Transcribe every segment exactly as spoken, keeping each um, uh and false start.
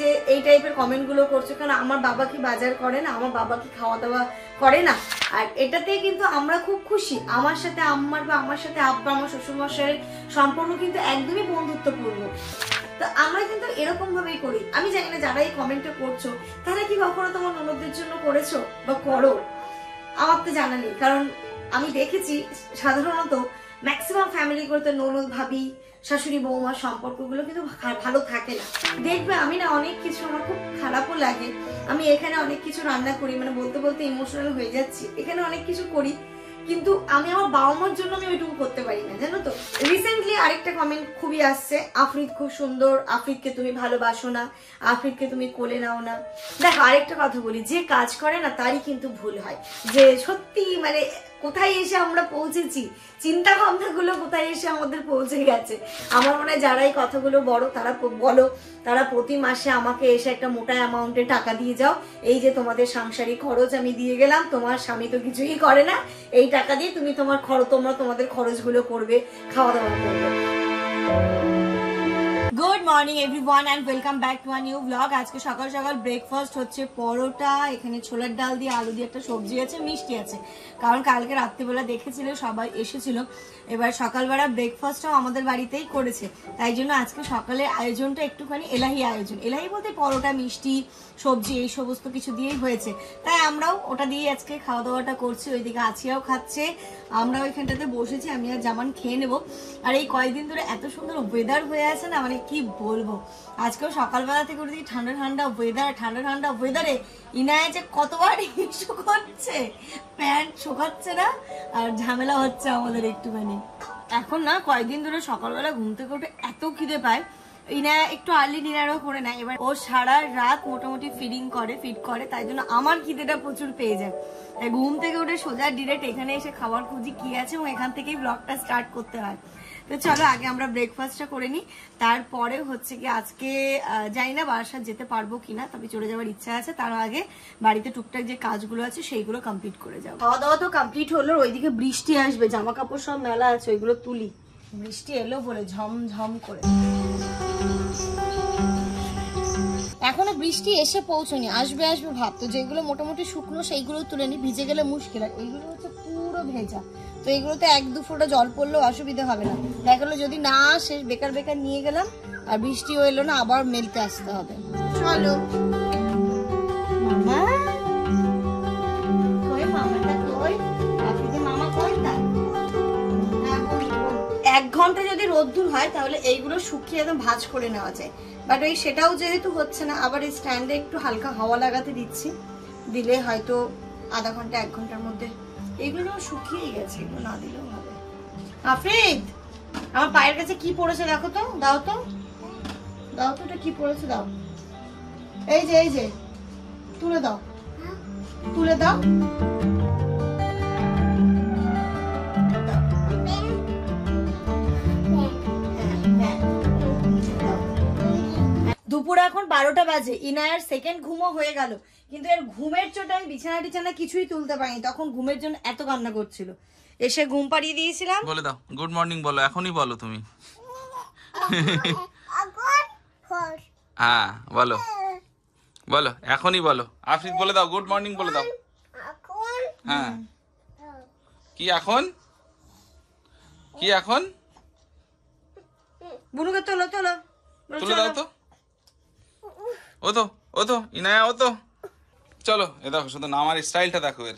যে এই টাইপের কমেন্টগুলো করছো, কারণ আমার বাবা কি বাজার করে না, আমার বাবা কি খাওয়া দাওয়া করে না। আর এটাতে কিন্তু আমরা খুব খুশি। আমার সাথে আম্মার বা আমার সাথে আব্বা, আমার শ্বশুরমশাইয়ের সম্পর্ক কিন্তু একদমই বন্ধুত্বপূর্ণ। তো আমরা কিন্তু এরকম ভাবেই করি। আমি জানি না যারা এই কমেন্টটা করছো তারা কি কখনো তোমার ননদদের জন্য করেছো বা করো, আমার তো জানা নেই। কারণ আমি দেখেছি সাধারণত ম্যাক্সিমাম ফ্যামিলিগুলোতে ননদ, ভাবি, শাশুড়ি, বৌমার সম্পর্কগুলো কিন্তু ভালো থাকে না। দেখবে আমি না অনেক কিছু, আমার খুব খারাপও লাগে। আমি এখানে অনেক কিছু রান্না করি, মানে বলতে বলতে ইমোশনাল হয়ে যাচ্ছি, এখানে অনেক কিছু করি, কিন্তু আমি আমার বাবা মার জন্য আমি ওইটুকু করতে পারি না, জানো তো। রিসেন্টলি আরেকটা কমেন্ট খুবই আসছে, আফ্রিদ খুব সুন্দর, আফ্রিদকে তুমি ভালোবাসো না, আফ্রিদকে তুমি কোলে নাও না। দেখো আরেকটা কথা বলি, যে কাজ করে না তারই কিন্তু ভুল হয়। যে সত্যি মানে কোথায় এসে আমরা পৌঁছেছি, চিন্তা ভাবনাগুলো কোথায় এসে আমাদের পৌঁছে গেছে। আমার মনে হয় যারা এই কথাগুলো বড় তারা বলো, তারা প্রতি মাসে আমাকে এসে একটা মোটা অ্যামাউন্টে টাকা দিয়ে যাও, এই যে তোমাদের সাংসারিক খরচ আমি দিয়ে গেলাম, তোমার স্বামী তো কিছুই করে না, এই টাকা দিয়ে তুমি তোমার খরচ, তোমরা তোমাদের খরচগুলো করবে, খাওয়া দাওয়া করবে। Good morning everyone and welcome back to a new blog. আজকে সকাল সকাল ব্রেকফাস্ট হচ্ছে পরোটা, এখানে ছোলার ডাল দিয়ে আলু দিয়ে একটা সবজি আছে, মিষ্টি আছে। কারণ কালকে রাত্রিবেলা দেখেছিল সবাই এসেছিল, এবার সকালবেলা ব্রেকফাস্টটাও আমাদের বাড়িতেই করেছে, তাই জন্য আজকে সকালের আয়োজনটা একটুখানি এলাহি আয়োজন। এলাহি বলতে পরোটা, মিষ্টি, সবজি এই সমস্ত কিছু দিয়েই হয়েছে, তাই আমরাও ওটা দিয়ে আজকে খাওয়া দাওয়াটা করছি। ওইদিকে আছিয়াও খাচ্ছে, আমরাও এখানটাতে বসেছি, আমি আর জামান খেয়ে নেবো। আর এই কয়েকদিন ধরে এত সুন্দর ওয়েদার হয়ে আছে না, মানে কি বলবো। আজকেও সকালবেলা থেকে উঠে ঠান্ডা ঠান্ডা ওয়েদার, ঠান্ডা ঠান্ডা ওয়েদারে ইনায় যে কতবার ইস্যু করছে, প্যান্ট শুকাচ্ছে না আর ঝামেলা হচ্ছে আমাদের একটুখানি। এখন না কয়েকদিন ধরে সকালবেলা ঘুম থেকে উঠে এত খিদে পায়, ইনায়া একটু আর্লি ডিনারও করে নেয়। এবার ও সারা রাত মোটামুটি ফিডিং করে, ফিড করে, তাই জন্য আমার খিদেটা প্রচুর পেয়ে যায়। তাই ঘুম থেকে উঠে সোজা ডিরেক্ট এখানে এসে খাবার খুঁজি কি আছে, এবং এখান থেকেই ব্লগটা স্টার্ট করতে হয়। তো চলো আগে আমরা ব্রেকফাস্টটা করে নিই, তারপরে হচ্ছে কি আজকে জানি না বারাসাত যেতে পারবো কিনা, তবে চলে যাওয়ার ইচ্ছা আছে। তার আগে বাড়িতে টুকটাক যে কাজগুলো আছে সেইগুলো কমপ্লিট করে যাবো। খাওয়া দাওয়া তো কমপ্লিট হলো, ওইদিকে বৃষ্টি আসবে, জামা কাপড় সব মেলা আছে, ওইগুলো তুলি। বৃষ্টি এলো বলে ঝমঝম করে, এখনো বৃষ্টি এসে পৌঁছনি, আসবে আসবে ভাব। তো যেগুলো মোটামুটি শুকনো সেইগুলো তুলে নি, ভিজে গেলে মুশকিল। আর এইগুলো হচ্ছে পুরো ভেজা, তো এগুলোতে এক দু ফোঁটা জল পড়লেও অসুবিধা হবে না। দেখা গেলো যদি না আসে বেকার বেকার নিয়ে গেলাম, আর বৃষ্টিও এলো না, আবার মেলতে আসতে হবে। চলো মামা কই, মামাটা কই, আপনি মামা কই তা? এক ঘন্টা যদি রোদ্দুর হয় তাহলে এইগুলো শুকিয়ে একদম ভাজ করে নেওয়া যায়, বাট ওই সেটাও যেহেতু হচ্ছে না, আবার এই স্ট্যান্ডে একটু হালকা হাওয়া লাগাতে দিচ্ছি, দিলে হয়তো আধা ঘন্টা এক ঘন্টার মধ্যে এগুলো শুকিয়ে গেছে, এগুলো না দিলেও হবে। আফ্রিদ আমার পায়ের কাছে কি পড়েছে দেখো তো, দাও তো, দাও তো, এটা কি পড়েছে দাও, এই যে এই যে তুলে দাও, তুলে দাও। দুপুরে এখন বারোটা বাজে, ইনায়ার সেকেন্ড ঘুমও হয়ে গেল, কিন্তু এর ঘুমের চোটে আমি বিছানা টিছানা কিছুই তুলতে পারিনি, তখন ঘুমের জন্য এত কান্না করছিল। এসে ঘুম পাড়িয়ে দিয়েছিলাম। বলে দাও গুড মর্নিং, বলো এখনই বলো তুমি। হ্যাঁ বলো বলো এখনই বলো, আফ্রিদ বলে দাও গুড মর্নিং, বলে দাও। হ্যাঁ কি এখন, কি এখন, বুনুকে তোলো, তোলো, তুলে দাও তো। ও তো ও তো ইনায়া, ও তো চলো, এ দেখো শুধু আমার স্টাইলটা দেখো এর।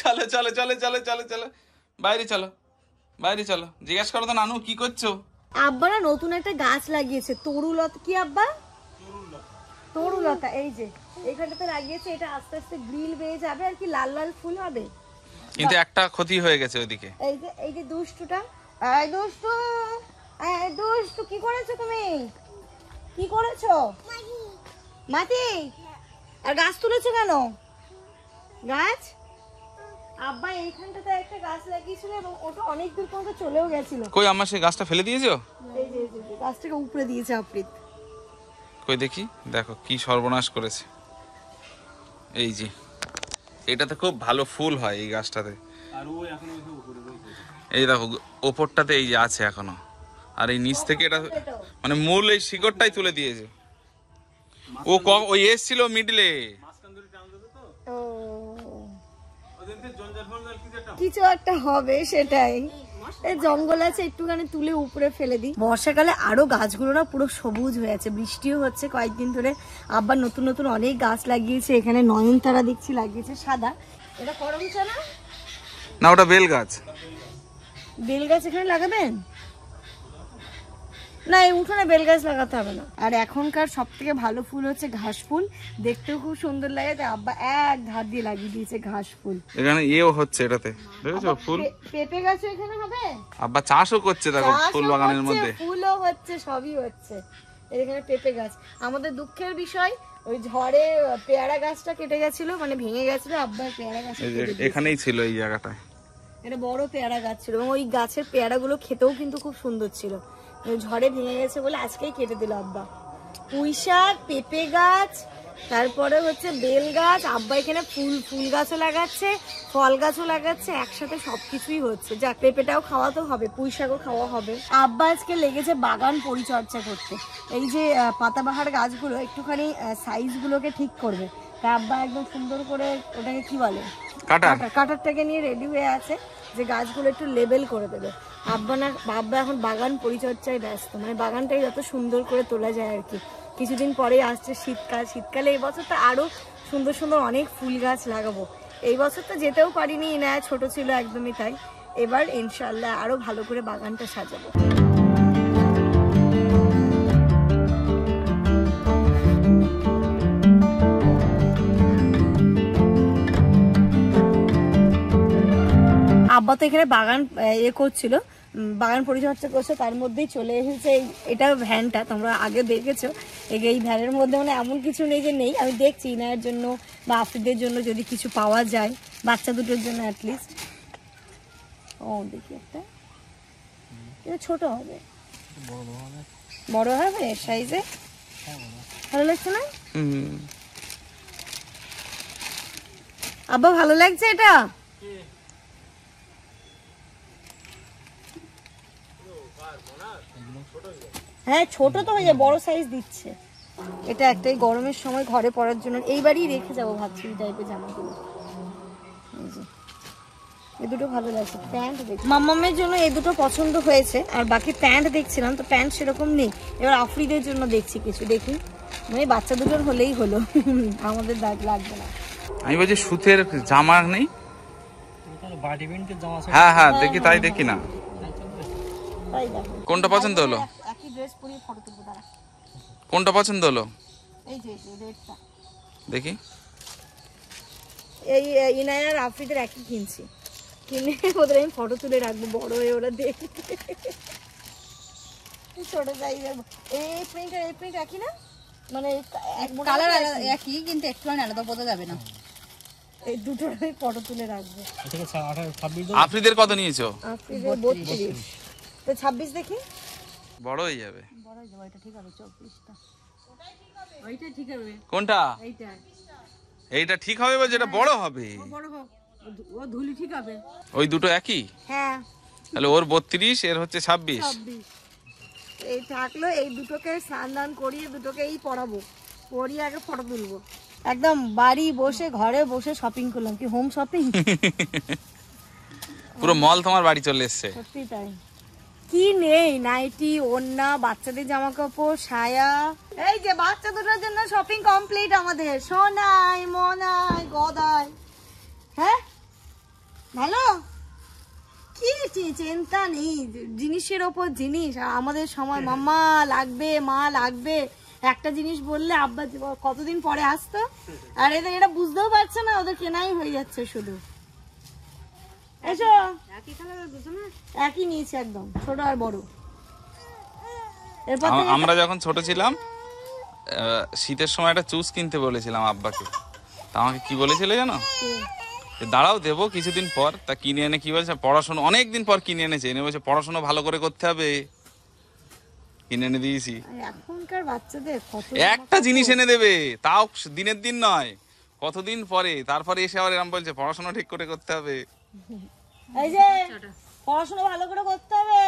চলো চলো চলো চলো চলো চলো বাইরে চলো, বাইরে চলো। জিজ্ঞেস করো তো নানু কি করছো। আব্বা না নতুন একটা গাছ লাগিয়েছে, তরুলতা, কি আব্বা? তরুলতা, এই যে এখানটাতে লাগিয়েছে, এটা আস্তে আস্তে গ্রিল বেয়ে যাবে আর কি, লাল লাল ফুল হবে। কিন্তু একটা ক্ষতি হয়ে গেছে ওদিকে, এই যে এই যে দুষ্টুটা, এই দুষ্টু, এই দুষ্টু কি করেছো তুমি, কি করেছো? মাটি আর গাছ তুলেছো কেন? গাছ আব্বা এইখানটাতে একটা গাছ লাগিয়েছিল এবং ওটা অনেক দূর পর্যন্ত চলেও গেছিল। কই আমার সেই গাছটা ফেলে দিয়েছো? এই যে গাছটাকে উপরে দিয়েছে আফ্রিদ। কই দেখি, দেখো কি সর্বনাশ করেছে। এই যে এটাতে খুব ভালো ফুল হয় এই গাছটাতে, আর ওই এখনো উপরে রয়েছে, এই দেখো ওপরটাতে এই যে আছে এখনো। আর এই নিচ থেকে এটা মানে মূল এই শিকড়টাই তুলে দিয়েছে। ও কক ও এসেছিল মিডলে মাসকান্দুরি টাউন দিতে তো ও ওদিনতে জঞ্জাল ফঞ্জাল কি যেটা কিছু একটা হবে সেটাই। এই জঙ্গল আছে একটুখানি তুলে উপরে ফেলে দিই। বর্ষাকালে আরো গাছগুলো না পুরো সবুজ হয়ে আছে, বৃষ্টিও হচ্ছে কয়েকদিন ধরে, আবার নতুন নতুন অনেক গাছ লাগিয়েছে। এখানে নয়নতারা দেখছি লাগিয়েছে সাদা, এটা করমচা না না ওটা বেল গাছ। বেল গাছ এখানে লাগাবেন না? এই উঠোনে বেল গাছ লাগাতে হবে না। আর এখনকার সব থেকে ভালো ফুল হচ্ছে ঘাস ফুল, দেখতেও খুব সুন্দর লাগে। তাই আব্বা এক ধার দিয়ে লাগিয়ে দিয়েছে ঘাস ফুল। এখানে এও হচ্ছে এটাতে দেখেছো ফুল, পেঁপে গাছও এখানে হবে। আব্বা চাষও করছে, দেখো ফুল বাগানের মধ্যে ফুলও হচ্ছে, সবই হচ্ছে। এখানে পেঁপে গাছ, আমাদের দুঃখের বিষয় ওই ঝড়ে পেয়ারা গাছটা কেটে গেছিল, মানে ভেঙে গেছিল। আব্বা পেয়ারা গাছ এখানেই ছিল, এই জায়গাটায় এটা বড় পেয়ারা গাছ ছিল এবং ওই গাছের পেয়ারাগুলো খেতেও কিন্তু খুব সুন্দর ছিল। ঝড়ে ভেঙে গেছে বলে আজকেই কেটে দিল আব্বা। পুঁইশাক, পেঁপে গাছ, তারপরে হচ্ছে বেল গাছ। আব্বা এখানে ফুল ফুল গাছও লাগাচ্ছে, ফল গাছও লাগাচ্ছে, একসাথে সবকিছুই হচ্ছে। যাক, পেঁপেটাও খাওয়া তো হবে, পুঁইশাকও খাওয়া হবে। আব্বা আজকে লেগেছে বাগান পরিচর্যা করতে। এই যে পাতাবাহার গাছগুলো একটুখানি সাইজগুলোকে ঠিক করবে। তা আব্বা একদম সুন্দর করে ওটাকে কি বলে, কাটার, কাটারটাকে নিয়ে রেডি হয়ে আছে যে গাছগুলো একটু লেবেল করে দেবে। আব্বা না আব্বা এখন বাগান পরিচর্যায় ব্যস্ত, মানে বাগানটাই যত সুন্দর করে তোলা যায় আর কি। কিছুদিন পরেই আসছে শীতকাল, শীতকালে এই বছর তো আরও সুন্দর সুন্দর অনেক ফুল গাছ লাগাবো। এই বছর তো যেতেও পারিনি, না ছোট ছিল একদমই, তাই এবার ইনশাল্লাহ আরও ভালো করে বাগানটা সাজাবো। আব্বা তো এখানে বাগান এ করছিল, বাগান পরিচর্যা করছে, তার মধ্যেই চলে এসেছে এটা ভ্যানটা। তোমরা আগে দেখেছো, এই ভ্যানের মধ্যে মানে এমন কিছু নেই যে নেই। আমি দেখছি ইনায়ের জন্য বা আফ্রিদের জন্য যদি কিছু পাওয়া যায়, বাচ্চা দুটোর জন্য অ্যাটলিস্ট। ও দেখি একটা, এটা ছোট হবে, বড় হবে সাইজে, ভালো লাগছে না আব্বা? ভালো লাগছে এটা? হ্যাঁ ছোট তো হয়ে যায়, বড় সাইজ দিচ্ছে। এটা একটাই গরমের সময় ঘরে পরার জন্য, এইবারই রেখে যাবো ভাবছি এই টাইপের জামাগুলো। এই দুটো ভালো লাগছে। প্যান্ট দেখছি মাম্মামের জন্য এই দুটো পছন্দ হয়েছে, আর বাকি প্যান্ট দেখছিলাম তো প্যান্ট সেরকম নেই। এবার আফ্রিদের জন্য দেখছি কিছু, দেখি মানে বাচ্চা দুটোর হলেই হলো, আমাদের দাগ লাগবে না। আমি বলছি সুতের জামা নেই, হ্যাঁ হ্যাঁ দেখি, তাই দেখি না কোনটা পছন্দ হলো। একই ড্রেস পরে ফটো তুলবো, দাঁড়া। কোনটা পছন্দ হলো? এই যে এই রেডটা দেখি। এই ইনায়ার আফ্রিদের একই কিনছি, কিনে ওদের আমি ফটো তুলে রাখবো, বড় হয়ে ওরা দেখবে। এই ছোট যাই যাবো, এই প্রিন্ট এই প্রিন্ট একই না, মানে কালার একই কিন্তু একটু আলাদা, বোঝা যাবে না। এই দুটোর আমি ফটো তুলে রাখবো। আফ্রিদের কত নিয়েছো? আফ্রিদের বত্রিশ। তো ছাব্বিশ দেখি, বড় হয়ে যাবে, বড় হয়ে যাবে। এটা ঠিক হবে চব্বিশটা, ওটাই ঠিক হবে, ওইটাই ঠিক হবে। কোনটা? এইটা, এইটা ঠিক হবে বা যেটা বড় হবে, বড় হবে ও ধুলি ঠিক হবে। ওই দুটো একই? হ্যাঁ। তাহলে ওর বত্রিশ, এর হচ্ছে ছাব্বিশ। ছাব্বিশ এই থাকলো। এই দুটোকে স্নান করিয়ে দুটোকেই পরাবো, পরিয়ে আগে ফটো তুলবো। একদম বাড়ি বসে ঘরে বসে শপিং করলাম, কি হোম শপিং। পুরো মল তোমার বাড়ি চলে এসেছে, সত্যি তাই। কি নেই, নাইটি, ওন্না, বাচ্চাদের জামা কাপড়, সায়া। এই যে বাচ্চা দুটোর জন্য শপিং কমপ্লিট আমাদের। সোনাই মনাই গদাই, হ্যাঁ ভালো। কি চিন্তা নেই, জিনিসের ওপর জিনিস। আর আমাদের সময় মাম্মা লাগবে, মা লাগবে, একটা জিনিস বললে আব্বা কতদিন পরে আসতো। আর এদের এটা বুঝতেও পারছে না, ওদের কেনাই হয়ে যাচ্ছে শুধু। একই নিয়েছি একদম ছোট আর বড়। আমরা যখন ছোট ছিলাম শীতের সময় একটা চুজ কিনতে বলেছিলাম আব্বাকে, তা আমাকে কি বলেছিল জানো? দাঁড়াও দেবো কিছুদিন পর। তা কিনে এনে কি বলছে, পড়াশোনা অনেকদিন পর কিনে এনেছে, এনে বলছে পড়াশোনা ভালো করে করতে হবে। কিনে এনে দিয়েছি। এখনকার বাচ্চাদের একটা জিনিস এনে দেবে, তাও দিনের দিন নয়, কতদিন পরে। তারপরে এসে আবার এরকম বলছে পড়াশোনা ঠিক করে করতে হবে। এই যে পড়াশোনা ভালো করে করতে হবে,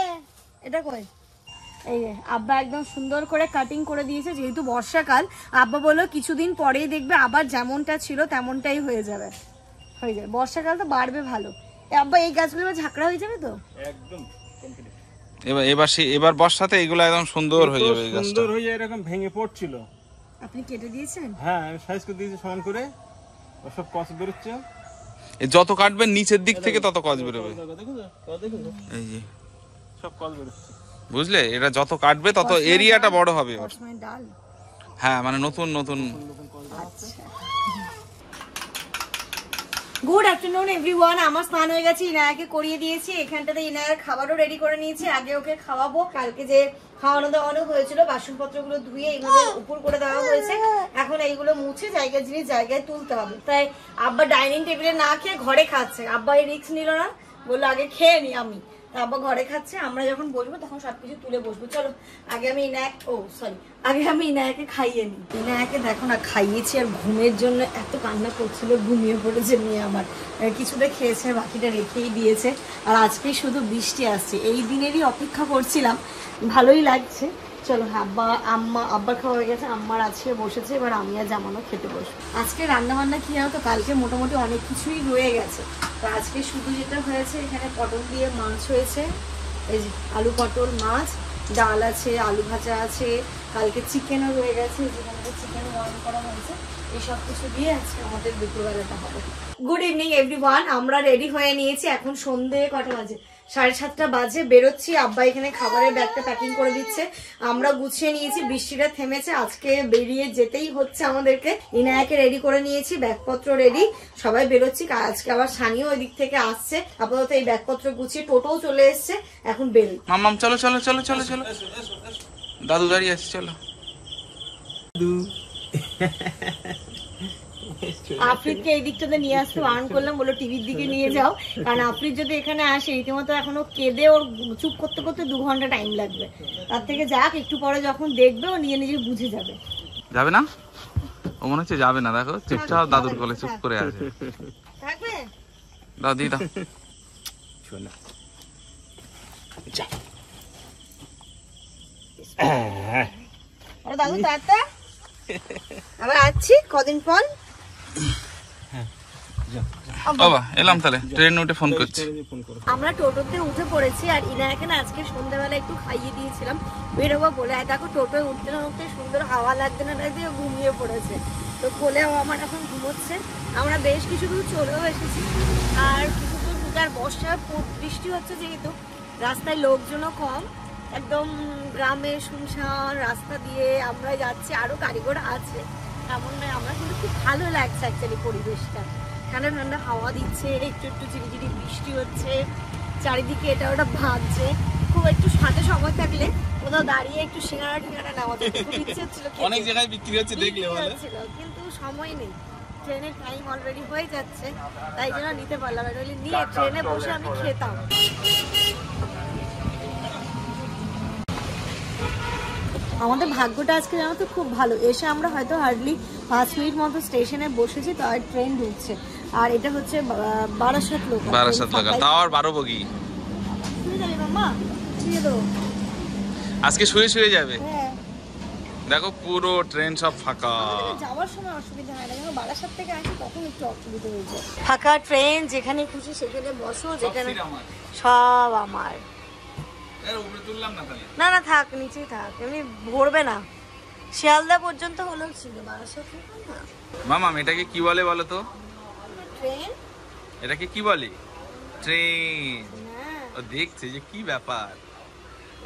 এটা কই? এই আব্বা একদম সুন্দর করে কাটিং করে দিয়েছে। যেহেতু বর্ষাকাল, আব্বা বললো কিছুদিন পরেই দেখবে আবার যেমনটা ছিল তেমনটাই হয়ে যাবে, হয়ে যাবে বর্ষাকাল তো বাড়বে ভালো। আব্বা এই গাছগুলো এবার ঝাঁকড়া হয়ে যাবে তো একদম, এবার এবার এবার বর্ষাতে এগুলো একদম সুন্দর হয়ে যাবে। এই গাছটা সুন্দর হয়ে এরকম ভেঙে পড়ছিল, আপনি কেটে দিয়েছেন? হ্যাঁ, সাইজ করে দিয়েছি সমান করে। সব কস বের হচ্ছে, এই যত কাটবেন নিচের দিক থেকে তত কস বের হবে। দেখো তো, দেখো এই যে সব কস বের হচ্ছে, বুঝলে? এটা যত কাটবে তত এরিয়াটা বড় হবে। হ্যাঁ, মানে নতুন নতুন। গুড আফটারনুন এভরিওয়ান, আমার স্নান হয়ে গেছে, ইনায়াকে করিয়ে দিয়েছি। এখানটাতে ইনায়ার খাবারও রেডি করে নিয়েছি, আগে ওকে খাওয়াবো। কালকে যে খাওয়ানো দাওয়ানো হয়েছিল বাসনপত্রগুলো ধুয়ে এইভাবে উপর করে দেওয়া হয়েছে, এখন এইগুলো মুছে জায়গায় জিনিস জায়গায় তুলতে হবে। তাই আব্বা ডাইনিং টেবিলে না খেয়ে ঘরে খাচ্ছে। আব্বা এই রিস্ক নিল না, বললো আগে খেয়ে নি আমি। আব্বা ঘরে খাচ্ছে, আমরা যখন বসবো তখন সবকিছু তুলে বসবো। চলো আগে আমি ইনায়াক ও সরি আগে আমি ইনায়াকে খাইয়ে নিই। ইনায়াকে দেখো না খাইয়েছি, আর ঘুমের জন্য এত কান্না করছিল, ঘুমিয়ে পড়েছে মেয়ে আমার। কিছুটা খেয়েছে, বাকিটা রেখেই দিয়েছে। আর আজকেই শুধু বৃষ্টি আসছে, এই দিনেরই অপেক্ষা করছিলাম, ভালোই লাগছে। চলো, আব্বা আম্মা আব্বার খাওয়া হয়ে গেছে, আম্মার আজকে বসেছে, এবার আমি আর জামানো খেতে বসবো। আজকে রান্নাবান্না কি হতো, কালকে মোটামুটি অনেক কিছুই রয়ে গেছে। তো আজকে শুধু যেটা হয়েছে, এখানে পটল দিয়ে মাছ হয়েছে, এই যে আলু পটল মাছ, ডাল আছে, আলু ভাজা আছে, কালকে চিকেনও রয়ে গেছে, যেখানে চিকেন রান্না করা হয়েছে। এইসব কিছু দিয়ে আজকে আমাদের দুপুরবেলাটা হবে। গুড ইভিনিং এভরিওয়ান, আমরা রেডি হয়ে নিয়েছি। এখন সন্ধে কটা বাজে, সাড়ে সাতটা বাজে, বেরোচ্ছি। আব্বা এখানে খাবারের ব্যাগটা প্যাকিং করে দিচ্ছে, আমরা গুছিয়ে নিয়েছি। বৃষ্টিটা থেমেছে, আজকে বেরিয়ে যেতেই হচ্ছে আমাদেরকে। ইনায়াকে রেডি করে নিয়েছি, ব্যাগপত্র রেডি, সবাই বেরোচ্ছি। আজকে আবার সানিও ওই দিক থেকে আসছে। আপাতত এই ব্যাগপত্র গুছিয়ে টোটোও চলে এসছে, এখন বেরো। মামাম চলো চলো চলো চলো চলো, দাদু দাঁড়িয়ে আসছে, চলো। আফ্রিদকে এই দিকটাতে নিয়ে আসতে বারণ করলাম, বললো টিভির দিকে নিয়ে যাও, কারণ আফ্রিদ যদি এখানে আসে রীতিমতো এখনো কেঁদে ওর চুপ করতে করতে দু ঘন্টা টাইম লাগবে। তার থেকে যাক, একটু পরে যখন দেখবে ও নিজে নিজে বুঝে যাবে। যাবে না ও, মনে হচ্ছে যাবে না, দেখো চুপচাপ দাদুর কোলে চুপ করে আছে। থাকবে দাদি, দাও চল যা। আরে দাদু টাটা, আবার আসছি কদিন পর। আমরা টোটোতে উঠে পড়েছি, আর ইনায়াকে না আজকে সন্ধ্যাবেলা একটু খাইয়ে দিয়েছিলাম বেরোবো বলে। আর দেখো টোটোয় উঠতে না উঠতে সুন্দর হাওয়া লাগতে না লাগতে ঘুমিয়ে পড়েছে। তো কোলেও আমার এখন ঘুমোচ্ছে। আমরা বেশ কিছু দূর চলেও এসেছি, আর কিছু দূর আর বর্ষা বৃষ্টি হচ্ছে, যেহেতু রাস্তায় লোকজনও কম, একদম গ্রামে শুনশান রাস্তা দিয়ে আমরা যাচ্ছি। আরো কারিগর আছে তেমন নয়, আমরা কিন্তু খুব ভালো লাগছে অ্যাকচুয়ালি পরিবেশটা। ঠান্ডা ঠান্ডা হাওয়া দিচ্ছে, একটু একটু ঝিরিঝিরি বৃষ্টি হচ্ছে, চারিদিকে এটা ওটা ভাবছে। খুব একটু সাথে সময় থাকলে কোথাও দাঁড়িয়ে একটু সিঙ্গারা ঠিঙ্গারা নেওয়া যেত, খুব ইচ্ছে হচ্ছিল। অনেক জায়গায় বিক্রি হচ্ছে দেখলে ভালো লাগছিল, কিন্তু সময় নেই, ট্রেনের টাইম অলরেডি হয়ে যাচ্ছে, তাই জন্য নিতে পারলাম। নিয়ে ট্রেনে বসে আমি খেতাম। আমাদের ভাগ্যটা আজকে জানো তো খুব ভালো, এসে আমরা হয়তো হার্ডলি পাঁচ মিনিট মতো স্টেশনে বসেছি, তো আর ট্রেন ঢুকছে। আর এটা হচ্ছে বারাসাত লোকাল, বারাসাত লোকাল তাও আর বারো বগি। শুয়ে যাবে মাম্মা, শুয়ে দাও আজকে, শুয়ে শুয়ে যাবে। হ্যাঁ দেখো পুরো ট্রেন সব ফাঁকা, যাওয়ার সময় অসুবিধা হয় না। যখন বারাসাত থেকে আসি তখন একটু অসুবিধা হয়ে যায়। ফাঁকা ট্রেন, যেখানে খুশি সেখানে বসো, যেখানে সব আমার। না না থাক, নিচেই থাক, এমনি ভরবে না। শিয়ালদা পর্যন্ত হলেও ছিল, বারাসাত না। মামা এটাকে কি বলে বলো তো? ট্রেন। এটাকে কি বলে? ট্রেন। ও দেখছে যে কি ব্যাপার।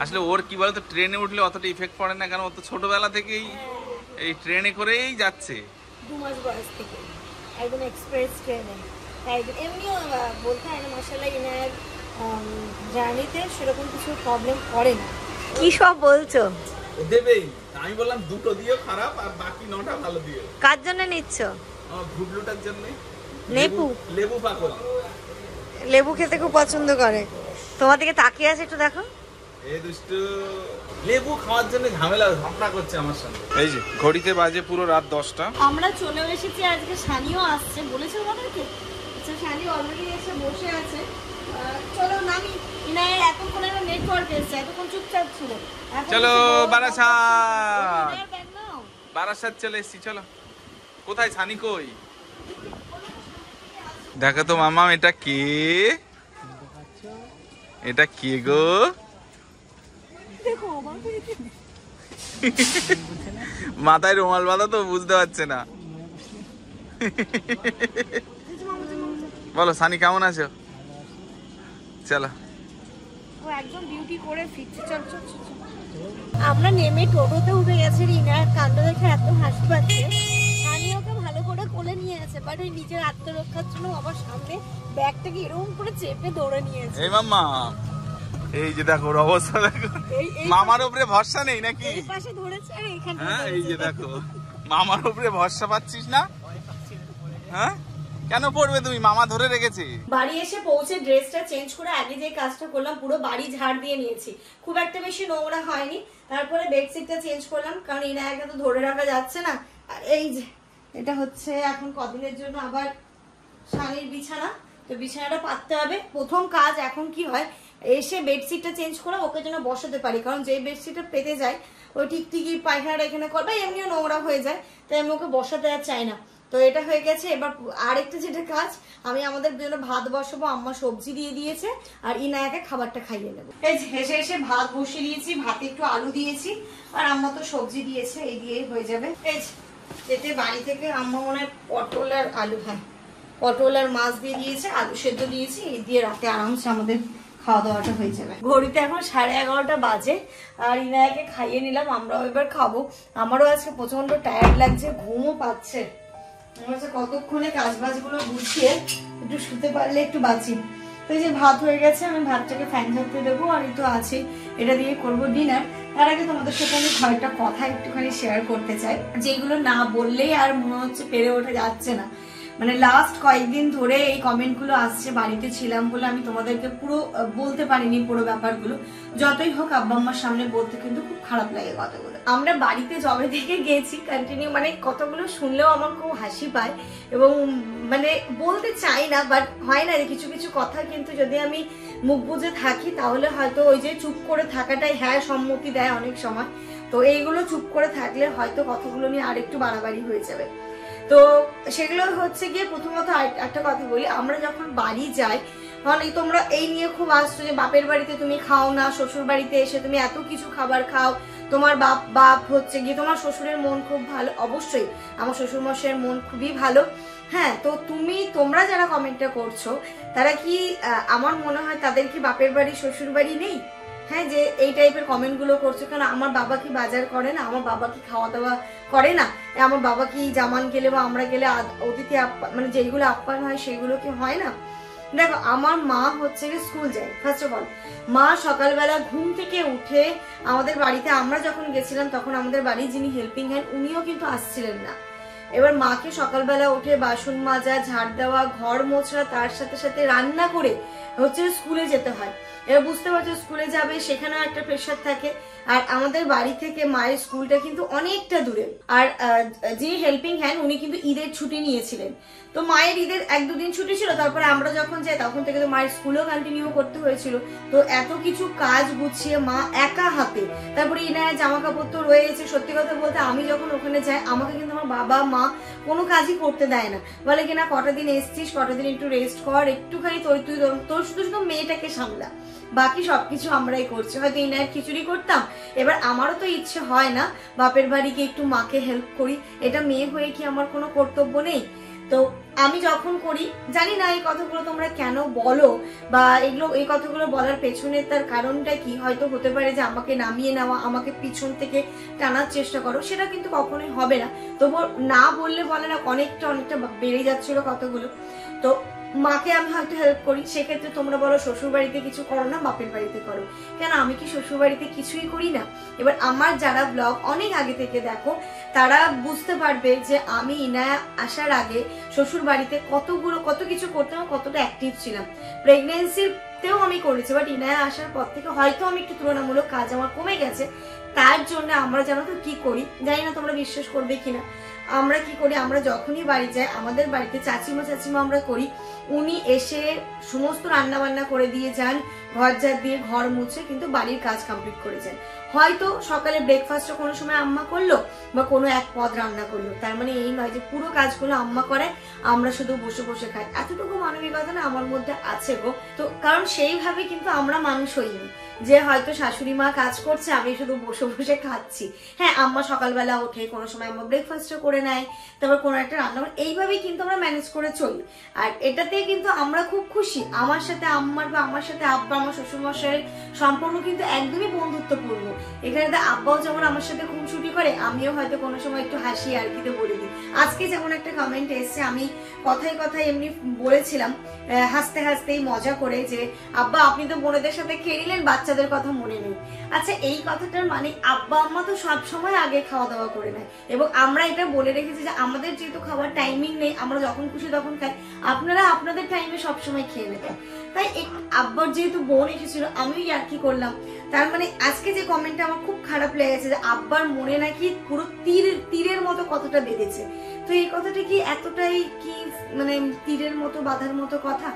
আসলে ওর কি বলে তো, ট্রেনে উঠলে অতটা ইফেক্ট পড়ে না, কারণ ও তো ছোটবেলা থেকেই এই ট্রেনে করেই যাচ্ছে, দু মাস বয়স থেকে একদম এক্সপ্রেস ট্রেনে। এমনিও বলতে হয় না মশলা ইনার জার্নিতে সেরকম কিছু প্রবলেম করে না। কি সব বলছো? দেবেই, আমি বললাম দুটো দিও খারাপ আর বাকি নটা ভালো দিও। কার জন্য নিচ্ছ? আমার ঘুগলুটার জন্য। লেবু, লেবু পাকল, লেবু খেতে খুব পছন্দ করে। তোমার দিকে তাকিয়ে আছে একটু দেখো, এই দুষ্টু। লেবু খাওয়ার জন্য ঝামেলা ঝাপটা করছে আমার সঙ্গে। এই যে ঘড়িতে বাজে পুরো রাত দশটা। আমরা চলে এসেছি, আজকে সানিও আসছে বলেছিল আমাদেরকে। আচ্ছা সানি অলরেডি এসে বসে আছে। চলো নামি ইনায়ের এতক্ষণে নেটওয়ার্ক এসেছে, এতক্ষণ চুপচাপ ছিল। চলো বারাসাত, বারাসাত চলে এসছি। চলো কোথায় সানি কই দেখো তো মামা, এটা কে, এটা কে গো? মাথায় রুমাল বাঁধা তো বুঝতে পারছে না। বলো সানি কেমন আছো? চলো আমরা নেমে টোটোতে উঠে গেছি। রিনার কাণ্ড দেখে এত হাসি পাচ্ছে। সানি ওকে ভালো করে কোলে নিয়ে আছে, বাট ওই নিজের আত্মরক্ষার জন্য আবার সামনে ব্যাগটাকে এরকম করে চেপে দৌড়ে নিয়েছে। এই মাম্মা এই যে দেখো অবস্থা দেখো, মামার উপরে ভরসা নেই নাকি? এই পাশে ধরেছে আর এখানে, হ্যাঁ এই যে দেখো মামার উপরে ভরসা পাচ্ছিস না। হ্যাঁ কেন পড়বে তুমি, মামা ধরে রেখেছি। বাড়ি এসে পৌঁছে ড্রেসটা চেঞ্জ করে আগে যে কাজটা করলাম পুরো বাড়ি ঝাড় দিয়ে নিয়েছি, খুব একটা বেশি নোংরা হয়নি। তারপরে বেডশিটটা চেঞ্জ করলাম, কারণ এরা একা তো ধরে রাখা যাচ্ছে না। আর এই যে এটা হচ্ছে এখন কদিনের জন্য আবার শাড়ির বিছানা, তো বিছানাটা পাততে হবে। প্রথম কাজ এখন কি হয়, এসে বেডশিটটা চেঞ্জ করে ওকে যেন বসাতে পারি, কারণ যে বেডশিটটা পেতে যায় ওই ঠিক ঠিকই পায়খানাটা এখানে করবে, এমনিও নোংরা হয়ে যায়, তাই আমি ওকে বসাতে আর চাই না। তো এটা হয়ে গেছে। এবার আরেকটা যেটা কাজ, আমি আমাদের জন্য ভাত বসাবো, আম্মা সবজি দিয়ে দিয়েছে আর ইনায়াকে খাবারটা খাইয়ে নেবো। এই হেসে হেসে ভাত বসিয়ে দিয়েছি, ভাতে একটু আলু দিয়েছি আর আম্মা তো সবজি দিয়েছে, এই দিয়েই হয়ে যাবে। এই যেতে বাড়ি থেকে আম্মা মনে হয় পটল আর আলু, হ্যাঁ পটল আর মাছ দিয়ে দিয়েছে, আলু সেদ্ধ দিয়েছি, এই দিয়ে রাতে আরামসে আমাদের খাওয়া দাওয়াটা হয়ে যাবে। ঘড়িতে এখন সাড়ে এগারোটা বাজে আর ইনায়াকে খাইয়ে নিলাম, আমরাও এবার খাবো। আমারও আজকে প্রচন্ড টায়ার্ড লাগছে, ঘুমও পাচ্ছে। কতক্ষণে কাজ বাজগুলো গুছিয়ে একটু শুতে পারলে একটু বাঁচি। তো এই যে ভাত হয়ে গেছে, আমি ভাতটাকে ফ্যান ঝাঁকতে দেবো আর একটু আছে, এটা দিয়ে করবো ডিনার। তার আগে তোমাদের সাথে আমি কয়েকটা কথা একটুখানি শেয়ার করতে চাই, যেগুলো না বললেই আর মনে হচ্ছে পেরে ওঠা যাচ্ছে না। মানে লাস্ট কয়েকদিন ধরে এই কমেন্টগুলো আসছে, বাড়িতে ছিলাম বলে আমি তোমাদেরকে পুরো বলতে পারিনি পুরো ব্যাপারগুলো। যতই হোক আব্বা আম্মার সামনে বলতে কিন্তু খুব খারাপ লাগে কথাগুলো। আমরা বাড়িতে জবে থেকে গেছি কন্টিনিউ, মানে কথাগুলো শুনলেও আমার খুব হাসি পায় এবং মানে বলতে চাই না, বাট হয় না। কিছু কিছু কথা কিন্তু যদি আমি মুখ বুজে থাকি তাহলে হয়তো ওই যে চুপ করে থাকাটাই হ্যাঁ সম্মতি দেয় অনেক সময়, তো এইগুলো চুপ করে থাকলে হয়তো কথাগুলো নিয়ে আরেকটু বাড়াবাড়ি হয়ে যাবে। তো সেগুলো হচ্ছে গিয়ে প্রথমত একটা কথা বলি, আমরা যখন বাড়ি যাই অনেক, তোমরা এই নিয়ে খুব আসছো যে বাপের বাড়িতে তুমি খাও না, শ্বশুর বাড়িতে এসে তুমি এত কিছু খাবার খাও, তোমার বাপ বাপ হচ্ছে গিয়ে তোমার শ্বশুরের মন খুব ভালো। অবশ্যই আমার শ্বশুর মশাইয়ের মন খুবই ভালো। হ্যাঁ তো তুমি তোমরা যারা কমেন্টটা করছো তারা কি, আমার মনে হয় তাদের কি বাপের বাড়ি শ্বশুর বাড়ি নেই? হ্যাঁ যে এই টাইপের কমেন্টগুলো করছে, কারণ আমার বাবা কি বাজার করে না, আমার বাবা কি খাওয়া দাওয়া করে না, আমার বাবা কি জামান গেলে বা আমরা গেলে অতিথি আপ্যায়ন মানে যেইগুলো আপ্যায়ন হয় সেইগুলো কি হয় না। দেখো আমার মা হচ্ছে স্কুল যায়, ফার্স্ট অফ অল মা সকালবেলা ঘুম থেকে উঠে আমাদের বাড়িতে, আমরা যখন গেছিলাম তখন আমাদের বাড়ির যিনি হেল্পিং হ্যান্ড উনিও কিন্তু আসছিলেন না। এবার মাকে সকালবেলা উঠে বাসন মাজা, ঝাড় দেওয়া, ঘর মোছা, তার সাথে সাথে রান্না করে হচ্ছে স্কুলে যেতে হয়। এবার বুঝতে পারছো স্কুলে যাবে, সেখানেও একটা প্রেশার থাকে। আর আমাদের বাড়ি থেকে মায়ের স্কুলটা কিন্তু অনেকটা দূরে, আর যিনি হেল্পিং হ্যান্ড উনি কিন্তু ঈদের ছুটি নিয়েছিলেন, তো মায়ের ঈদের এক দুদিন ছুটি ছিল, তারপরে আমরা যখন যাই তখন থেকে তো মায়ের স্কুলও কন্টিনিউ করতে হয়েছিল। তো এত কিছু কাজ গুছিয়ে মা একা হাতে, তারপরে ইনায়ের জামা কাপড় তো রয়েছে। সত্যি কথা বলতে আমি যখন ওখানে যাই আমাকে কিন্তু আমার বাবা মা কোনো কাজই করতে দেয় না, বলে কিনা কটা দিন এসছিস, কটা দিন একটু রেস্ট কর, একটুখানি তোর তুই তোর শুধু শুধু মেয়েটাকে সামলা, বাকি সবকিছু আমরাই করছি। হয়তো ইনায়ের খিচুড়ি করতাম, এবার আমারও তো ইচ্ছে হয় না বাপের বাড়িকে একটু মাকে হেল্প করি, এটা মেয়ে হয়ে কি আমার কোনো কর্তব্য নেই? তো আমি যখন করি, জানি না এই কথাগুলো তোমরা কেন বলো বা এগুলো এই কথাগুলো বলার পেছনে তার কারণটা কি, হয়তো হতে পারে যে আমাকে নামিয়ে নেওয়া, আমাকে পিছন থেকে টানার চেষ্টা করো, সেটা কিন্তু কখনোই হবে না। তবু না বললে বলে না, অনেকটা অনেকটা বেড়ে যাচ্ছিল কথাগুলো। তো মাকে আমি হয়তো হেল্প করি, সেক্ষেত্রে তোমরা বলো শ্বশুর বাড়িতে কিছু করো না, বাপের বাড়িতে করো কেন? আমি কি শ্বশুর বাড়িতে কিছুই করি না? এবার আমার যারা ব্লগ অনেক আগে থেকে দেখো তারা বুঝতে পারবে যে আমি ইনায়া আসার আগে শ্বশুর বাড়িতে কতগুলো কত কিছু করতাম, কতটা অ্যাক্টিভ ছিলাম। প্রেগনেন্সিতেও আমি করেছি, বাট ইনায়া আসার পর থেকে হয়তো আমি একটু তুলনামূলক কাজ আমার কমে গেছে, তার জন্য আমরা জানো তো কী করি, জানি না তোমরা বিশ্বাস করবে কিনা, আমরা কি করি, আমরা যখনই বাড়ি যাই আমাদের বাড়িতে চাচিমা চাচিমা আমরা করি, উনি এসে সমস্ত রান্না বান্না করে দিয়ে যান, ঘর ঝাড় দিয়ে ঘর মুছে কিন্তু বাড়ির কাজ কমপ্লিট করে যান। হয়তো সকালে ব্রেকফাস্টটা কোনো সময় আম্মা করলো বা কোনো এক পদ রান্না করলো, তার মানে এই নয় যে পুরো কাজগুলো আম্মা করে আমরা শুধু বসে বসে খাই। এতটুকু মানবিকতা না আমার মধ্যে আছে গো, তো কারণ সেইভাবে কিন্তু আমরা মানুষ হইনি যে হয়তো শাশুড়ি মা কাজ করছে আমি শুধু বসে বসে খাচ্ছি। হ্যাঁ, আম্মা সকালবেলা ওঠে, কোনো সময় আম্মা ব্রেকফাস্টটা করে নেয়, তারপর কোনো একটা রান্না করে, এইভাবেই কিন্তু আমরা ম্যানেজ করে চলি। আর এটাতে কিন্তু আমরা খুব খুশি। আমার সাথে আম্মার বা আমার সাথে আব্বা, আমার শ্বশুরমশাইয়ের সম্পর্ক কিন্তু একদমই বন্ধুত্বপূর্ণ। এখানে তো আব্বাও যেমন আমার সাথে খুনসুটি করে, আমিও হয়তো কোনো সময় একটু হাসি আর কিতে বলে দিই। আজকে যেমন একটা কমেন্ট এসছে, আমি কথায় কথায় এমনি বলেছিলাম হাসতে হাসতেই মজা করে যে আব্বা আপনি তো বোনেদের সাথে খেয়ে নিলেন, বাচ্চাদের কথা মনে নেই। আচ্ছা, এই কথাটার মানে আব্বা আম্মা তো সবসময় আগে খাওয়া দাওয়া করে নেয়, এবং আমরা এটা বলে রেখেছি যে আমাদের যেহেতু খাওয়ার টাইমিং নেই, আমরা যখন খুশি তখন খাই, আপনারা আপনাদের টাইমে সবসময় খেয়ে নেবেন। তাই আব্বার যেহেতু বোন এসেছিল আমিও আর কি করলাম, তার মানে আজকে যে কমেন্টটা আমার খুব খারাপ লেগেছে যে আব্বার মনে নাকি পুরো তীর তীরের মতো কথাটা বেঁধেছে, তো এই কথাটা কি এতটাই কি মানে তীরের মতো বাঁধার মতো কথা?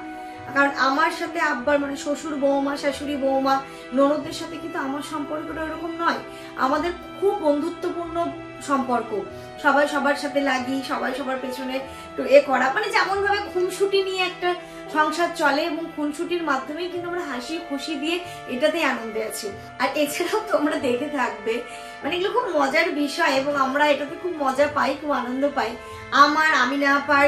কারণ আমার সাথে আব্বার মানে শ্বশুর বৌমা, শাশুড়ি বৌমা, ননদদের সাথে কিন্তু আমার সম্পর্কটা ওরকম নয়। আমাদের খুব বন্ধুত্বপূর্ণ সম্পর্ক, সবাই সবার সাথে লাগি, সবাই সবার পেছনে একটু এ করা, মানে যেমনভাবে খুনসুটি নিয়ে একটা সংসার চলে এবং খুনসুটির মাধ্যমেই কিন্তু আমরা হাসি খুশি দিয়ে এটাতেই আনন্দে আছি। আর এছাড়াও তোমরা দেখে থাকবে মানে এগুলো খুব মজার বিষয় এবং আমরা এটাতে খুব মজা পাই, খুব আনন্দ পাই। আমার আমি না পার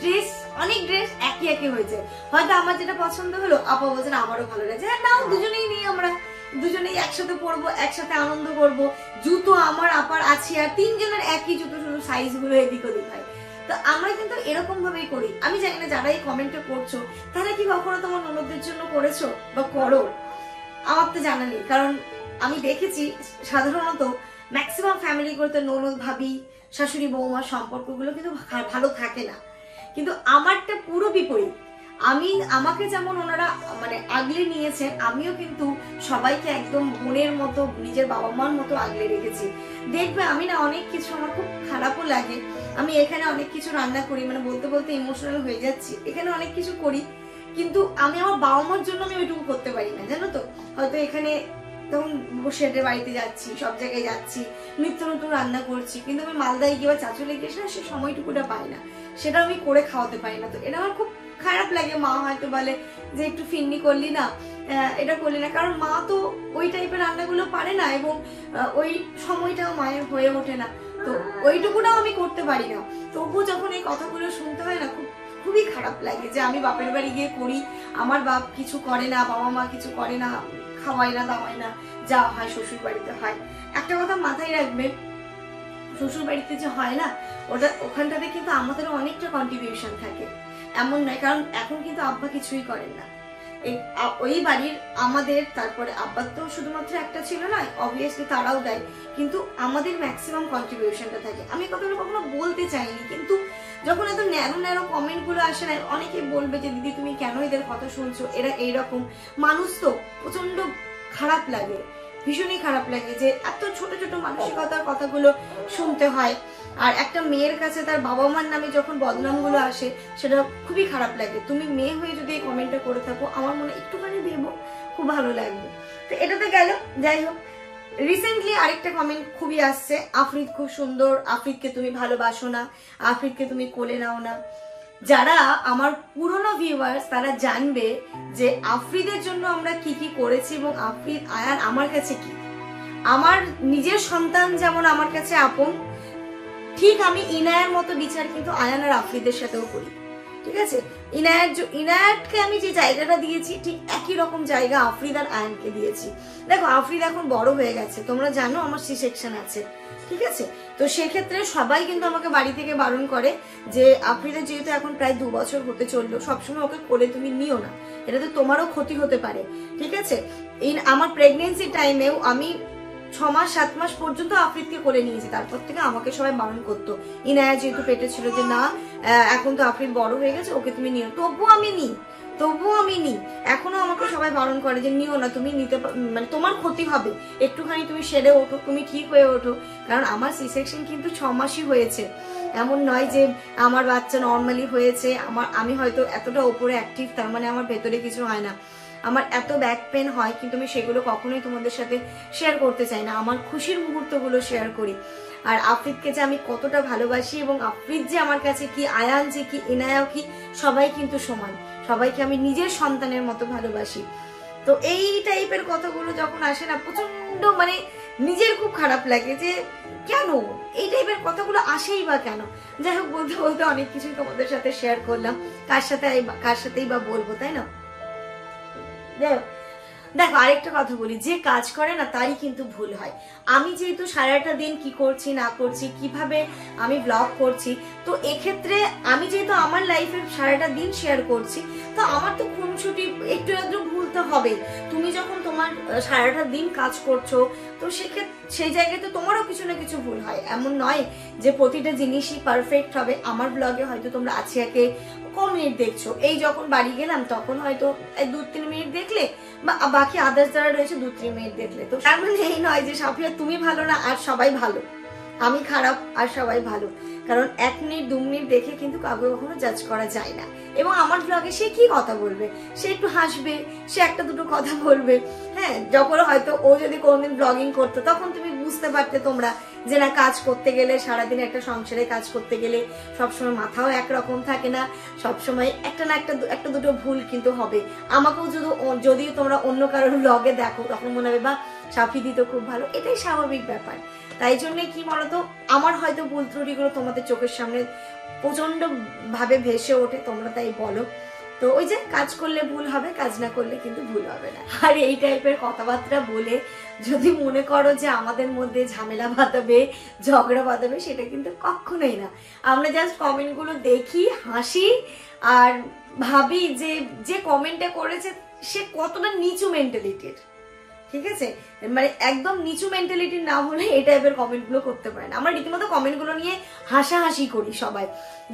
ড্রেস, অনেক ড্রেস একই একই হয়েছে, হয়তো আমার যেটা পছন্দ হলো আপা বলছেন আমারও ভালো লাগছে, হ্যাঁ নাও দুজনেই নিই, আমরা দুজনেই একসাথে পরবো, একসাথে আনন্দ করবো। জুতো আমার আপার আছে, আর তিনজনের একই জুতো, শুধু সাইজগুলো এদিক ওদিক হয়। তো আমরা কিন্তু এরকম ভাবেই করি। আমি জানি না যারা এই কমেন্টটা করছো তারা কি কখনো তোমার ননদদের জন্য করেছো বা করো, আমার তো জানা নেই, কারণ আমি দেখেছি সাধারণত ম্যাক্সিমাম ফ্যামিলিগুলোতে ননদ ভাবি শাশুড়ি বৌমার সম্পর্কগুলো কিন্তু ভালো থাকে না। কিন্তু আমারটা পুরো বিপরীত, আমি আমাকে যেমন ওনারা মানে আগলে নিয়েছেন, আমিও কিন্তু সবাইকে একদম বোনের মতো, নিজের বাবা মার মতো আগলে রেখেছি। দেখবে আমি না অনেক কিছু আমার খুব খারাপও লাগে, আমি এখানে অনেক কিছু রান্না করি, মানে বলতে বলতে ইমোশনাল হয়ে যাচ্ছি, এখানে অনেক কিছু করি, কিন্তু আমি আমার বাবা মার জন্য আমি ওইটুকু করতে পারি না, জানো তো। হয়তো এখানে তখন শেডের বাড়িতে যাচ্ছি, সব জায়গায় যাচ্ছি, নিত্য নতুন রান্না করছি, কিন্তু আমি মালদায় গিয়ে বা চাঁচলে গিয়ে সে সেই সময়টুকুটা পাই না, সেটা আমি করে খাওয়াতে পারি না। তো এটা আমার খুব খারাপ লাগে। মা হয়তো বলে যে একটু ফিন্নি করলি না, এটা করলি না, কারণ মা তো ওই টাইপের রান্নাগুলো পারে না এবং ওই সময়টাও মায়ের হয়ে ওঠে না, তো ওইটুকুটাও আমি করতে পারি না। তবু যখন এই কথাগুলো শুনতে হয় না, খুব খুবই খারাপ লাগে যে আমি বাপের বাড়ি গিয়ে করি, আমার বাপ কিছু করে না, বাবা মা কিছু করে না, খাওয়ায় না, দাওয়ায় না, যা হয় শ্বশুর বাড়িতে হয়। একটা কথা মাথায় রাখবে, শ্বশুর বাড়িতে যে হয় না ওটা, ওখানটাতে কিন্তু আমাদের অনেকটা কন্ট্রিবিউশন থাকে, এমন নয়। কারণ এখন কিন্তু আব্বা কিছুই করেন না ওই বাড়ির, আমাদের তারপরে আব্বার তো শুধুমাত্র একটা ছিল না, অবভিয়াসলি তারাও দেয়, কিন্তু আমাদের ম্যাক্সিমাম কন্ট্রিবিউশনটা থাকে। আমি কথাগুলো কখনো বলতে চাইনি, কিন্তু যখন এত ন্যানো ন্যানো কমেন্টগুলো আসে না, অনেকে বলবে যে দিদি তুমি কেন এদের কথা শুনছো, এরা এইরকম মানুষ, তো প্রচন্ড খারাপ লাগে, ভীষণই খারাপ লাগে যে এত ছোট ছোট মানসিকতার কথাগুলো শুনতে হয়। আর একটা মেয়ের কাছে তার বাবা মার নামে যখন বদনামগুলো আসে সেটা খুবই খারাপ লাগে। তুমি মেয়ে হয়ে যদি এই কমেন্টটা করে থাকো, আমার মনে একটুখানি ভেবো, খুব ভালো লাগবে। তো এটাতে গেল। যাই হোক, রিসেন্টলি আরেকটা কমেন্ট খুবই আসছে, আফ্রিদ খুব সুন্দর, আফ্রিদকে তুমি ভালোবাসো না, আফ্রিদকে তুমি কোলে নাও না। যারা আমার পুরনো ভিউয়ার্স তারা জানবে যে আফ্রিদের জন্য আমরা কি কি করেছি এবং আফ্রিদ আয়ান আমার কাছে কি, আমার নিজের সন্তান যেমন আমার কাছে আপন, ঠিক আমি ইনায়ার মতো বিচার কিন্তু আয়ান আর আফ্রিদের সাথেও করি, ঠিক আছে। ইনায়াত ইনায়াতকে আমি যে জায়গাটা দিয়েছি ঠিক একই রকম জায়গা আফ্রিদ আর আয়ানকে দিয়েছি। দেখো আফ্রিদ এখন বড় হয়ে গেছে, তোমরা জানো আমার সি সেকশন আছে, ঠিক আছে। তো সেক্ষেত্রে সবাই কিন্তু আমাকে বাড়ি থেকে বারণ করে যে আফ্রিদা যেহেতু এখন প্রায় দু বছর হতে চললো, সবসময় ওকে কোলে তুমি নিও না, এটাতে তোমারও ক্ষতি হতে পারে, ঠিক আছে। এই আমার প্রেগনেন্সি টাইমেও আমি ছ মাস সাত মাস পর্যন্ত আফ্রিদকে কোলে নিয়েছি, তারপর থেকে আমাকে সবাই বারণ করতো, ইনায়া যেহেতু পেটে ছিল, যে না এখন তো আফ্রিদ বড় হয়ে গেছে, ওকে তুমি নিও, তবুও আমি নিই। তবুও আমি নিই। এখনো আমাকে সবাই বারণ করে যে নিও না, তুমি নিতে মানে তোমার ক্ষতি হবে, একটুখানি তুমি সেরে ওঠো, তুমি ঠিক হয়ে ওঠো। কারণ আমার সি সেকশন কিন্তু ছ মাসই হয়েছে, এমন নয় যে আমার বাচ্চা নর্মালি হয়েছে। আমার আমি হয়তো এতটা ওপরে অ্যাক্টিভ, তার মানে আমার ভেতরে কিছু হয় না। আমার এত ব্যাক পেন হয় কিন্তু আমি সেগুলো কখনোই তোমাদের সাথে শেয়ার করতে চাই না, আমার খুশির মুহূর্তগুলো শেয়ার করি। আর আফ্রিদকে যে আমি কতটা ভালোবাসি এবং আফ্রিদ যে আমার কাছে কি, আয়ান যে কি, ইনায়াও কি, সবাই কিন্তু সমান, সবাইকে আমি নিজের সন্তানের মতো ভালোবাসি। তো এই টাইপের কথাগুলো যখন আসে না, প্রচন্ড মানে নিজের খুব খারাপ লাগে যে কেন এই টাইপের কথাগুলো আসেই বা কেন। যাই হোক, বলতে বলতে অনেক কিছুই তোমাদের সাথে শেয়ার করলাম, কার সাথে কার সাথেই বা বলবো, তাই না? দেখো, আরেকটা কথা বলি, যে কাজ করে না তারই কিন্তু ভুল হয়। আমি যেহেতু সারাটা দিন কি করছি না করছি, কিভাবে আমি ব্লগ করছি, তো এক্ষেত্রে আমি যেহেতু আমার লাইফের সারাটা দিন শেয়ার করছি, তো আমার তো খুনসুটি একটু একটু ভুল তো হবেই। তুমি যখন তোমার সারাটা দিন কাজ করছো, তো সেক্ষেত্রে সেই জায়গায় তো তোমারও কিছু না কিছু ভুল হয়। এমন নয় যে প্রতিটা জিনিসই পারফেক্ট হবে। আমার ব্লগে হয়তো তোমরা আছিয়াকে কম মিনিট দেখছো, এই যখন বাড়ি গেলাম তখন হয়তো দু তিন মিনিট দেখলে, বা বাকি আদার্স যারা রয়েছে দু তিন মিনিট দেখলে। তো তার মানে এই নয় যে সাফিয়া তুমি ভালো না আর সবাই ভালো, আমি খারাপ আর সবাই ভালো। কারণ এক মিনিট দু মিনিট দেখে কিন্তু কাউকে কখনো জাজ করা যায় না। এবং আমার ব্লগে সে কি কথা বলবে, সে একটু হাসবে, সে একটা দুটো কথা বলবে। হ্যাঁ, যখন হয়তো ও যদি কোনোদিন ব্লগিং করতো তখন তুমি বুঝতে পারতে তোমরা যে না, কাজ করতে গেলে সারাদিন একটা সংসারে কাজ করতে গেলে সবসময় মাথাও একরকম থাকে না, সবসময় একটা না একটা একটা দুটো ভুল কিন্তু হবে। আমাকেও যদি যদিও তোমরা অন্য কারোর ব্লগে দেখো তখন মনে হবে বা সাফিদি তো খুব ভালো, এটাই স্বাভাবিক ব্যাপার। তাই জন্যে কি বলতো, আমার হয়তো ভুল ত্রুটিগুলো তোমাদের চোখের সামনে প্রচন্ড ভাবে ভেসে ওঠে, তোমরা তাই বলো। তো ওই যে কাজ করলে ভুল হবে, কাজ না করলে কিন্তু ভুল হবে না। আর এই টাইপের কথাবার্তা বলে যদি মনে করো যে আমাদের মধ্যে ঝামেলা বাঁধাবে, ঝগড়া বাঁধাবে, সেটা কিন্তু কখনোই না। আমরা জাস্ট কমেন্টগুলো দেখি, হাসি আর ভাবি যে যে কমেন্টটা করেছে সে কতটা নিচু মেন্টালিটির। ঠিক আছে, মানে একদম নিচু মেন্টালিটি না হলে এই টাইপের কমেন্টগুলো করতে পারে না। আমরা রীতিমতো কমেন্টগুলো নিয়ে হাসাহাসি করি সবাই,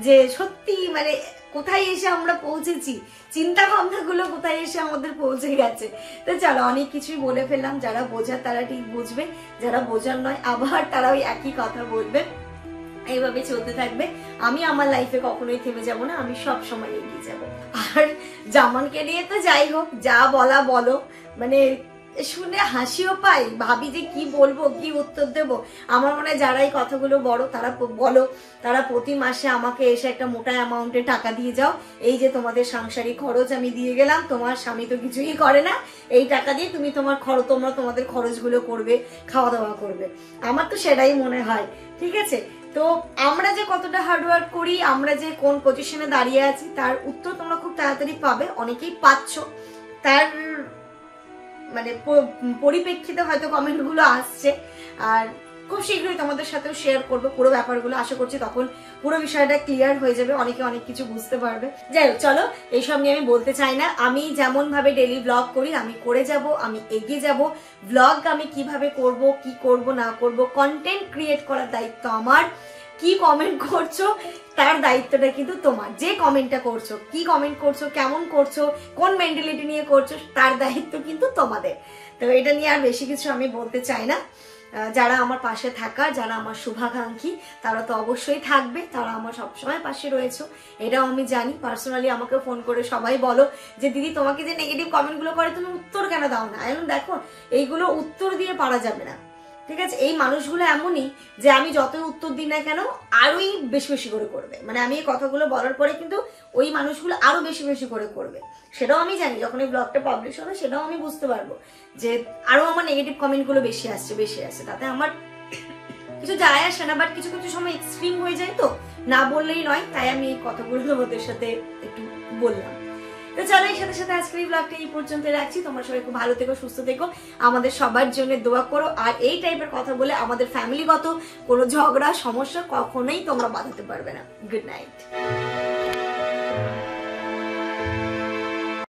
যে সত্যি মানে কোথায় এসে আমরা পৌঁছেছি, চিন্তা ভাবনাগুলো কোথায় এসে আমাদের পৌঁছে গেছে। তো চলো, অনেক কিছুই বলে ফেললাম, যারা বোঝার তারা ঠিক বুঝবে, যারা বোঝার নয় আবার তারা ওই একই কথা বলবে। এইভাবে চলতে থাকবে। আমি আমার লাইফে কখনোই থেমে যাব না, আমি সব সময় এগিয়ে যাব। আর জামানকে নিয়ে তো যাই হোক, যা বলা বলো, মানে শুনে হাসিও পাই, ভাবি যে কি বলবো, কি উত্তর দেব। আমার মনে হয় যারাই কথাগুলো বড় তারা বলো, তারা প্রতি মাসে আমাকে এসে একটা মোটা অ্যামাউন্টে টাকা দিয়ে যাও, এই যে তোমাদের সাংসারিক খরচ আমি দিয়ে গেলাম, তোমার স্বামী তো কিছুই করে না, এই টাকা দিয়ে তুমি তোমার খরচ তোমরা তোমাদের খরচগুলো করবে, খাওয়া দাওয়া করবে। আমার তো সেটাই মনে হয়। ঠিক আছে, তো আমরা যে কতটা হার্ডওয়ার্ক করি, আমরা যে কোন পজিশনে দাঁড়িয়ে আছি, তার উত্তর তোমরা খুব তাড়াতাড়ি পাবে, অনেকেই পাচ্ছ। তার মানে পরিপ্রেক্ষিতে হয়তো কমেন্টগুলো আসছে, আর খুব শীঘ্রই তোমাদের সাথেও শেয়ার করবো পুরো ব্যাপারগুলো। আশা করছি তখন পুরো বিষয়টা ক্লিয়ার হয়ে যাবে, অনেকে অনেক কিছু বুঝতে পারবে। যাই হোক, চলো, এইসব নিয়ে আমি বলতে চাই না। আমি যেমন ভাবে ডেইলি ব্লগ করি আমি করে যাব, আমি এগিয়ে যাব। ব্লগ আমি কিভাবে করব, কি করব না করব, কন্টেন্ট ক্রিয়েট করার দায়িত্ব আমার। কি কমেন্ট করছো তার দায়িত্বটা কিন্তু তোমার। যে কমেন্টটা করছো, কি কমেন্ট করছো, কেমন করছো, কোন মেন্টালিটি নিয়ে করছো, তার দায়িত্ব কিন্তু তোমাদের। তো এটা নিয়ে আর বেশি কিছু আমি বলতে চাই না। যারা আমার পাশে থাকা, যারা আমার শুভাকাঙ্ক্ষী, তারা তো অবশ্যই থাকবে, তারা আমার সবসময় পাশে রয়েছে, এটাও আমি জানি। পার্সোনালি আমাকে ফোন করে সবাই বলো যে দিদি, তোমাকে যে নেগেটিভ কমেন্টগুলো করে তুমি উত্তর কেন দাও না? এখন দেখো, এইগুলো উত্তর দিয়ে পারা যাবে না। ঠিক আছে, এই মানুষগুলো এমনই যে আমি যতই উত্তর দিই না কেন আরোই বেশি বেশি করে করবে। মানে আমি এই কথাগুলো বলার পরে কিন্তু ওই মানুষগুলো আরো বেশি বেশি করে করবে, সেটাও আমি জানি। যখন এই ব্লগটা পাবলিশ হবে সেটাও আমি বুঝতে পারবো যে আরো আমার নেগেটিভ কমেন্টগুলো বেশি আসছে বেশি আসছে তাতে আমার কিছু যায় আসে না, বাট কিছু কিছু সময় এক্সট্রিম হয়ে যায়, তো না বললেই নয়। তাই আমি এই কথাগুলো ওদের সাথে একটু বললাম। তো চলো, এই সাথে সাথে আজকের এই ব্লগটা এই পর্যন্ত রাখছি। তোমরা সবাই খুব ভালো থেকো, সুস্থ থেকো, আমাদের সবার জন্য দোয়া করো। আর এই টাইপের কথা বলে আমাদের ফ্যামিলিগত কোনো ঝগড়া সমস্যা কখনোই তোমরা বাঁধাতে পারবে না। Good night.